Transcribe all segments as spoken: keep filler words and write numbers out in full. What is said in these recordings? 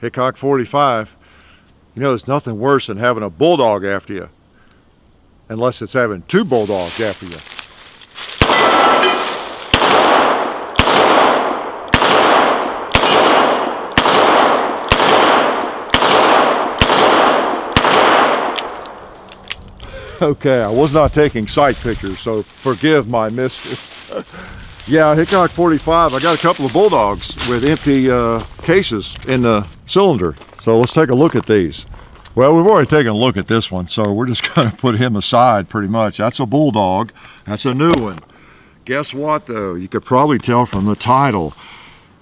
Hickok forty-five, you know, there's nothing worse than having a bulldog after you, unless it's having two bulldogs after you. Okay, I was not taking sight pictures, so forgive my mischief. Yeah, Hickok forty-five, I got a couple of bulldogs with empty uh, cases in the cylinder. So let's take a look at these. Well, we've already taken a look at this one, so we're just gonna put him aside pretty much. That's a bulldog, that's a new one. Guess what though? You could probably tell from the title.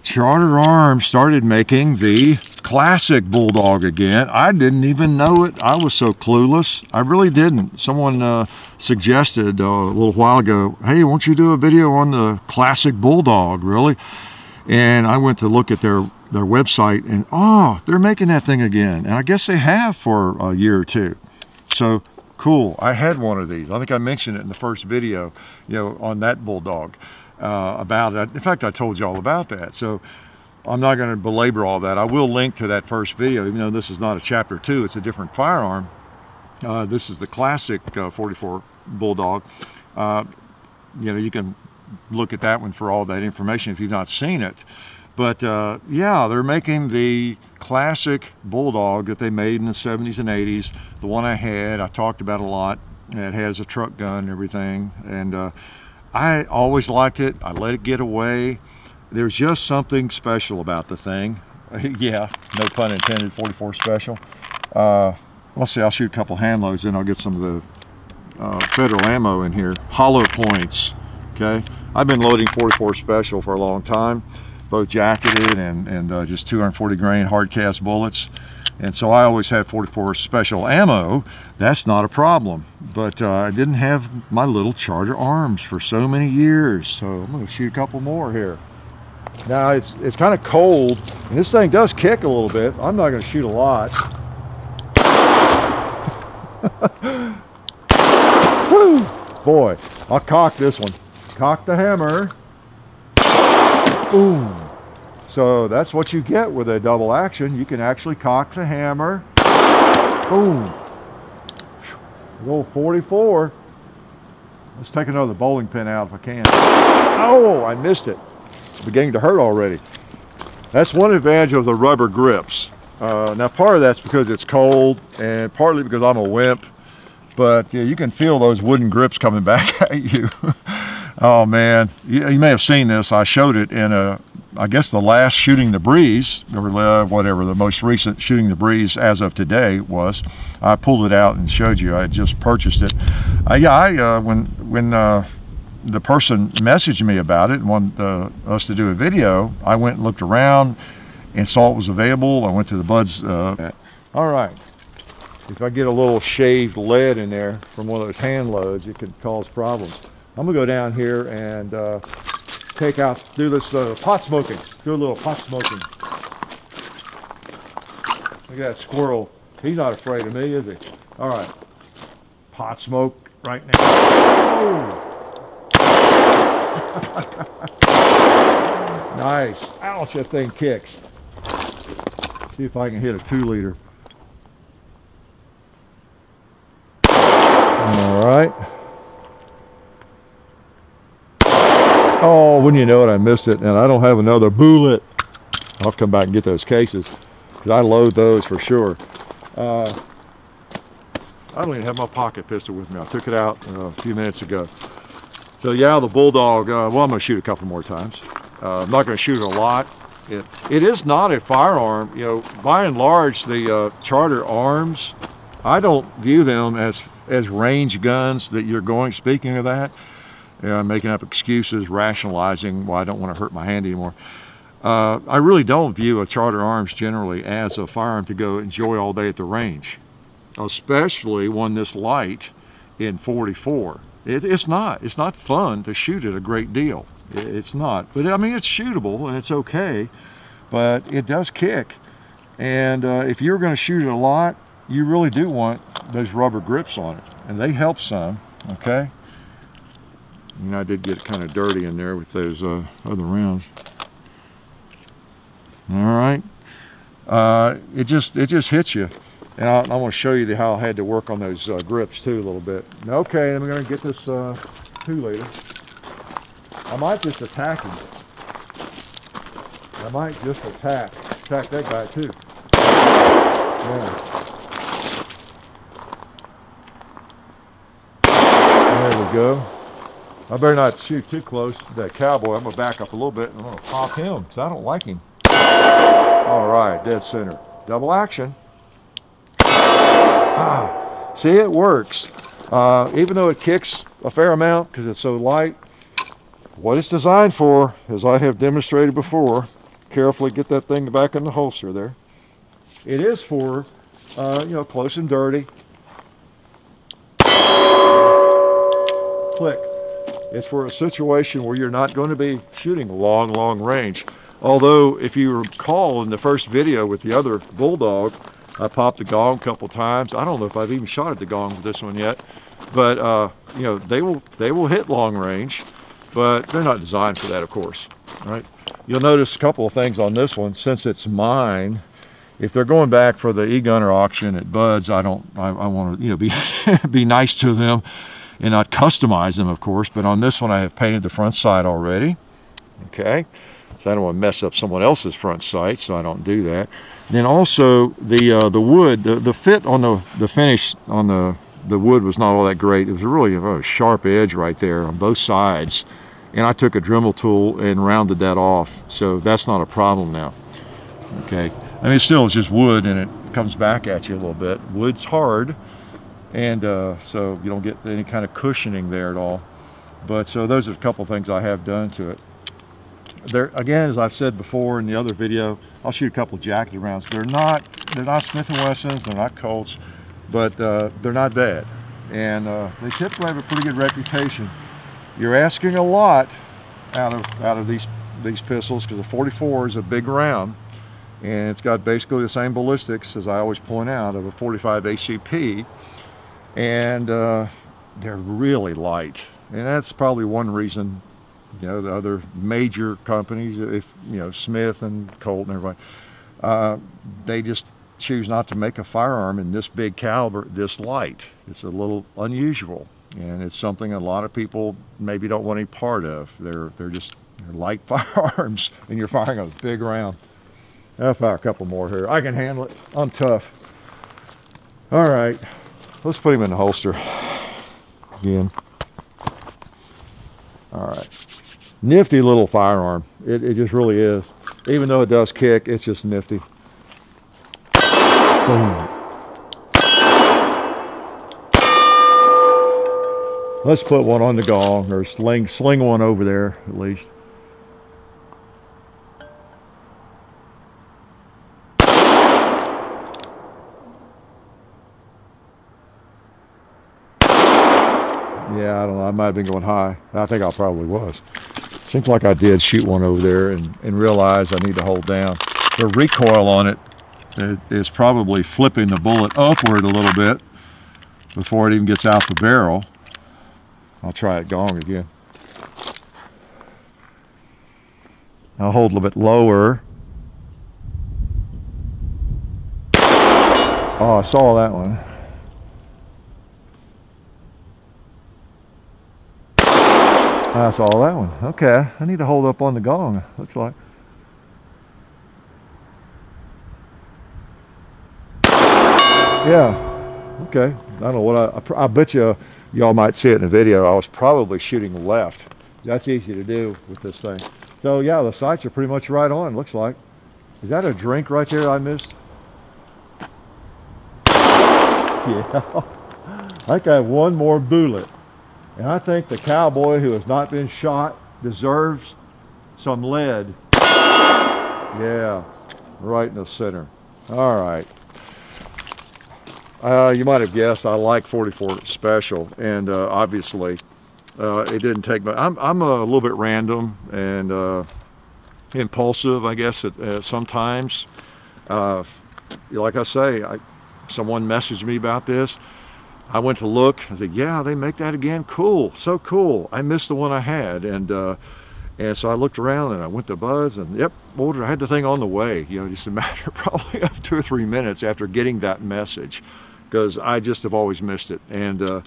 Charter Arms started making the classic bulldog again. I didn't even know it. I was so clueless. I really didn't. Someone uh, suggested uh, a little while ago, hey, won't you do a video on the classic bulldog, really? And I went to look at their, their website and, oh, they're making that thing again. And I guess they have for a year or two. So cool. I had one of these. I think I mentioned it in the first video, you know, on that bulldog uh, about it. In fact, I told you all about that. So I'm not going to belabor all that. I will link to that first video, even though this is not a chapter two, it's a different firearm. Uh, this is the classic uh, forty-four Bulldog. Uh, you know, you can look at that one for all that information if you've not seen it. But uh, yeah, they're making the classic Bulldog that they made in the seventies and eighties. The one I had, I talked about a lot. It has a truck gun and everything. And uh, I always liked it. I let it get away. There's just something special about the thing. Yeah, no pun intended, forty-four special. Uh, let's see, I'll shoot a couple hand loads and I'll get some of the uh, federal ammo in here. Hollow points, okay? I've been loading forty-four special for a long time, both jacketed and, and uh, just two forty grain hard cast bullets. And so I always had forty-four special ammo. That's not a problem. But uh, I didn't have my little Charter Arms for so many years. So I'm gonna shoot a couple more here. Now it's it's kind of cold, and this thing does kick a little bit. I'm not going to shoot a lot. Woo! Boy, I'll cock this one. Cock the hammer. Ooh! So that's what you get with a double action. You can actually cock the hammer. Boom! Roll forty-four. Let's take another bowling pin out if I can. Oh, I missed it. It's beginning to hurt already. That's one advantage of the rubber grips. Uh, now part of that's because it's cold and partly because I'm a wimp, but yeah, you can feel those wooden grips coming back at you. Oh man, you, you may have seen this. I showed it in a, I guess the last Shooting the Breeze, or uh, whatever, the most recent Shooting the Breeze as of today was. I pulled it out and showed you. I had just purchased it. Uh, yeah, I, uh, when, when, uh, the person messaged me about it and wanted uh, us to do a video, I went and looked around and saw it was available. I went to the Bud's. Uh, all right, if I get a little shaved lead in there from one of those hand loads, it could cause problems. I'm gonna go down here and uh, take out, do this uh, pot smoking, do a little pot smoking. Look at that squirrel. He's not afraid of me, is he? All right, pot smoke right now. Oh. Nice. Ouch, that thing kicks. See if I can hit a two liter. All right. Oh, wouldn't you know it, I missed it, and I don't have another bullet. I'll come back and get those cases, because I load those for sure. Uh, I don't even have my pocket pistol with me. I took it out uh, a few minutes ago. So yeah, the Bulldog, uh, well, I'm gonna shoot a couple more times. Uh, I'm not gonna shoot a lot. It, it is not a firearm, you know, by and large, the uh, Charter Arms, I don't view them as, as range guns that you're going, speaking of that, you know, making up excuses, rationalizing, well, I don't wanna hurt my hand anymore. Uh, I really don't view a Charter Arms generally as a firearm to go enjoy all day at the range, especially one this light in forty-four. It, it's not. It's not fun to shoot it a great deal. It, it's not. But I mean, it's shootable and it's okay, but it does kick. And uh, if you're going to shoot it a lot, you really do want those rubber grips on it. And they help some, okay? You know, I did get kind of dirty in there with those uh, other rounds. All right. uh, it just it just hits you. And I, I want to show you the, how I had to work on those uh, grips too a little bit. Okay, I'm going to get this uh, two liter. I might just attack him. I might just attack attack that guy too. Yeah. There we go. I better not shoot too close to that cowboy. I'm gonna back up a little bit and I'm gonna pop him because I don't like him. All right, dead center. Double action. Ah, see, it works. Uh, even though it kicks a fair amount because it's so light, what it's designed for, as I have demonstrated before, carefully get that thing back in the holster there. It is for, uh, you know, close and dirty. Click. It's for a situation where you're not going to be shooting long, long range. Although, if you recall in the first video with the other Bulldog, I popped the gong a couple times. I don't know if I've even shot at the gong with this one yet, but uh, you know, they will they will hit long range, but they're not designed for that, of course. All right. You'll notice a couple of things on this one since it's mine. If they're going back for the e-gunner auction at Bud's, I don't. I, I want to you know be be nice to them and not customize them, of course, but on this one I have painted the front sight already, okay? So I don't want to mess up someone else's front sight, so I don't do that. And then also the uh, the wood, the, the fit on the, the finish on the, the wood was not all that great. It was really a really sharp edge right there on both sides, and I took a Dremel tool and rounded that off, so that's not a problem now, okay? I mean, still, it's just wood, and it comes back at you a little bit. Wood's hard, and uh, so you don't get any kind of cushioning there at all. But so those are a couple things I have done to it. There again, as I've said before in the other video, I'll shoot a couple jacketed rounds. They're not, they're not Smith and Wessons, they're not Colts, but uh, they're not bad, and uh, they typically have a pretty good reputation. You're asking a lot out of out of these these pistols because the forty-four is a big round, and it's got basically the same ballistics as I always point out of a forty-five A C P. And uh, they're really light, and that's probably one reason. You know, the other major companies, if you know Smith and Colt and everybody, uh, they just choose not to make a firearm in this big caliber, this light. It's a little unusual, and it's something a lot of people maybe don't want any part of. They're they're just they're light firearms, and you're firing a big round. I'll fire a couple more here. I can handle it. I'm tough. All right. Let's put him in the holster again. All right, nifty little firearm. It, it just really is. Even though it does kick, it's just nifty. Boom. Let's put one on the gong or sling sling one over there at least. Yeah, I don't know, I might have been going high. I think I probably was. Seems like I did shoot one over there and, and realize I need to hold down. The recoil on it is probably flipping the bullet upward a little bit before it even gets out the barrel. I'll try it gong again. I'll hold a little bit lower. Oh, I saw that one. I saw that one. Okay, I need to hold up on the gong, looks like. Yeah, okay. I don't know what I, I, I bet you, y'all might see it in the video. I was probably shooting left. That's easy to do with this thing. So yeah, the sights are pretty much right on, looks like. Is that a drink right there I missed? Yeah, I got one more bullet. And I think the cowboy who has not been shot deserves some lead. Yeah, right in the center. All right. Uh, you might have guessed I like forty-four Special, and uh, obviously uh, it didn't take much. I'm, I'm a little bit random and uh, impulsive, I guess, at, at sometimes. Uh, like I say, I, someone messaged me about this. I went to look. I said, yeah, they make that again. Cool. So cool. I missed the one I had. And uh, And so I looked around and I went to Buzz and yep, ordered. I had the thing on the way, you know, just a matter of probably of two or three minutes after getting that message, because I just have always missed it. And uh,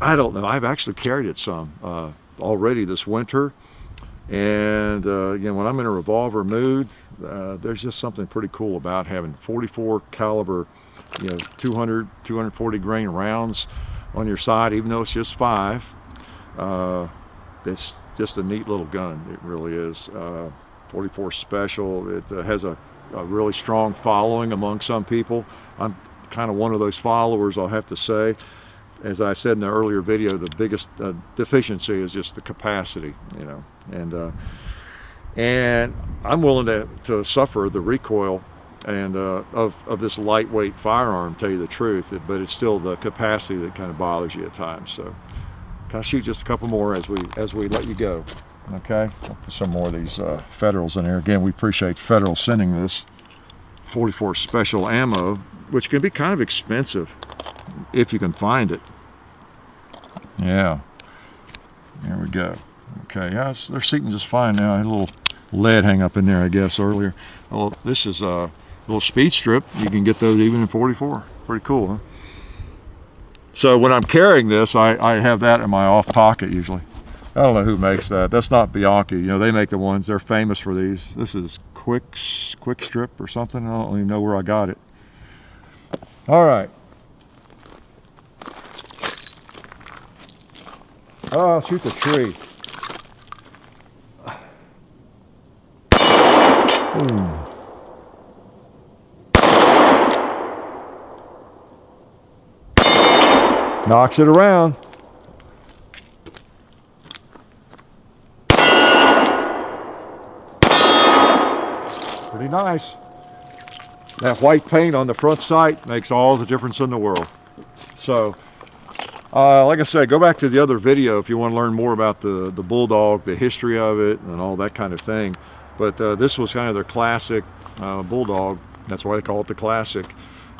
I don't know, I've actually carried it some uh, already this winter. And uh, again, when I'm in a revolver mood, uh, there's just something pretty cool about having forty-four caliber, you know, two hundred, two forty grain rounds on your side, even though it's just five. Uh, it's just a neat little gun, it really is. Uh, forty-four Special, it uh, has a, a really strong following among some people. I'm kind of one of those followers, I'll have to say. As I said in the earlier video, the biggest uh, deficiency is just the capacity, you know. And uh, and I'm willing to, to suffer the recoil and uh, of, of this lightweight firearm, to tell you the truth, but it's still the capacity that kind of bothers you at times. So I'll shoot just a couple more as we as we let you go. Okay, I'll put some more of these uh, Federals in here. Again, we appreciate Federal sending this forty-four Special ammo, which can be kind of expensive if you can find it. Yeah, there we go. Okay, yeah, they're seating just fine now. I had a little lead hang up in there, I guess, earlier. Well, this is a little speed strip. You can get those even in forty-four. Pretty cool, huh? So when I'm carrying this, I, I have that in my off pocket usually. I don't know who makes that. That's not Bianchi. You know, they make the ones, they're famous for these. This is Quick, Quick Strip or something. I don't even know where I got it. All right. Oh, I'll shoot the tree. Ooh. Knocks it around. Pretty nice. That white paint on the front sight makes all the difference in the world. So, uh, like I said, go back to the other video if you want to learn more about the, the Bulldog, the history of it, and all that kind of thing. But uh, this was kind of their classic uh, Bulldog. That's why they call it the classic,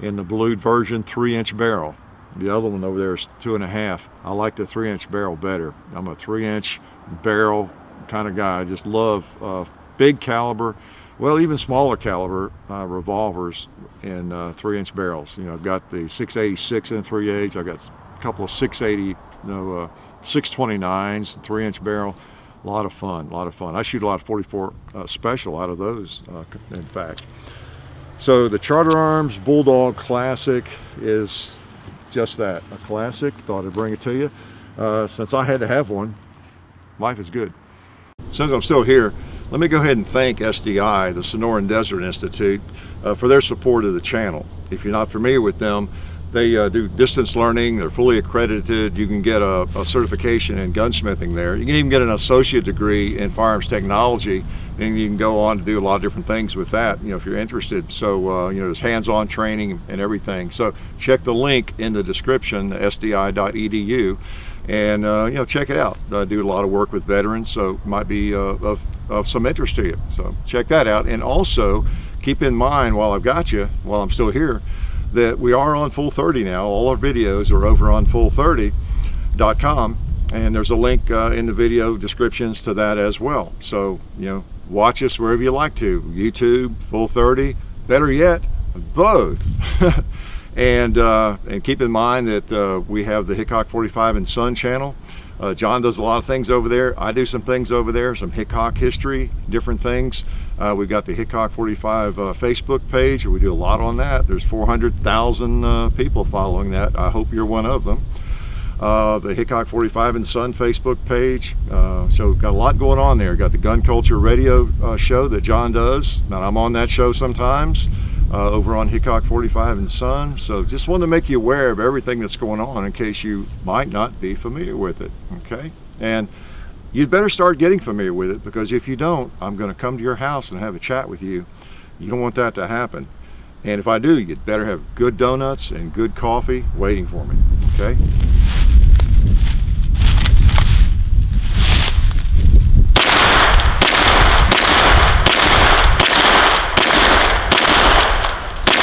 in the blued version, three inch barrel. The other one over there is two and a half. I like the three inch barrel better. I'm a three inch barrel kind of guy. I just love uh, big caliber, well, even smaller caliber uh, revolvers in uh, three inch barrels. You know, I've got the six eighty-six and three eighths. I've got a couple of six eighty, you know, uh, six twenty-nines, three inch barrel. A lot of fun, a lot of fun. I shoot a lot of forty-four uh, Special out of those, uh, in fact. So the Charter Arms Bulldog Classic is just that, a classic. Thought I'd bring it to you. Uh, since I had to have one, life is good. Since I'm still here, let me go ahead and thank S D I, the Sonoran Desert Institute, uh, for their support of the channel. If you're not familiar with them, they uh, do distance learning. They're fully accredited. You can get a, a certification in gunsmithing there. You can even get an associate degree in firearms technology, and you can go on to do a lot of different things with that, you know, if you're interested. So, uh, you know, there's hands-on training and everything. So check the link in the description, S D I dot E D U, and, uh, you know, check it out. I do a lot of work with veterans, so it might be uh, of, of some interest to you. So check that out. And also keep in mind, while I've got you, while I'm still here, that we are on Full thirty now. All our videos are over on Full thirty dot com, and there's a link uh, in the video descriptions to that as well. So, you know, watch us wherever you like to. YouTube, Full thirty, better yet, both. and uh, and keep in mind that uh, we have the Hickok forty-five and Son channel. Uh, John does a lot of things over there. I do some things over there, some Hickok history, different things. Uh, we've got the Hickok forty-five uh, Facebook page. We do a lot on that. There's four hundred thousand uh, people following that. I hope you're one of them. Uh, the Hickok forty-five and Son Facebook page. Uh, so we've got a lot going on there. We've got the Gun Culture radio uh, show that John does. Now, I'm on that show sometimes uh, over on Hickok forty-five and Son. So just wanted to make you aware of everything that's going on in case you might not be familiar with it. Okay? And you'd better start getting familiar with it, because if you don't, I'm going to come to your house and have a chat with you. You don't want that to happen. And if I do, you'd better have good donuts and good coffee waiting for me. Okay?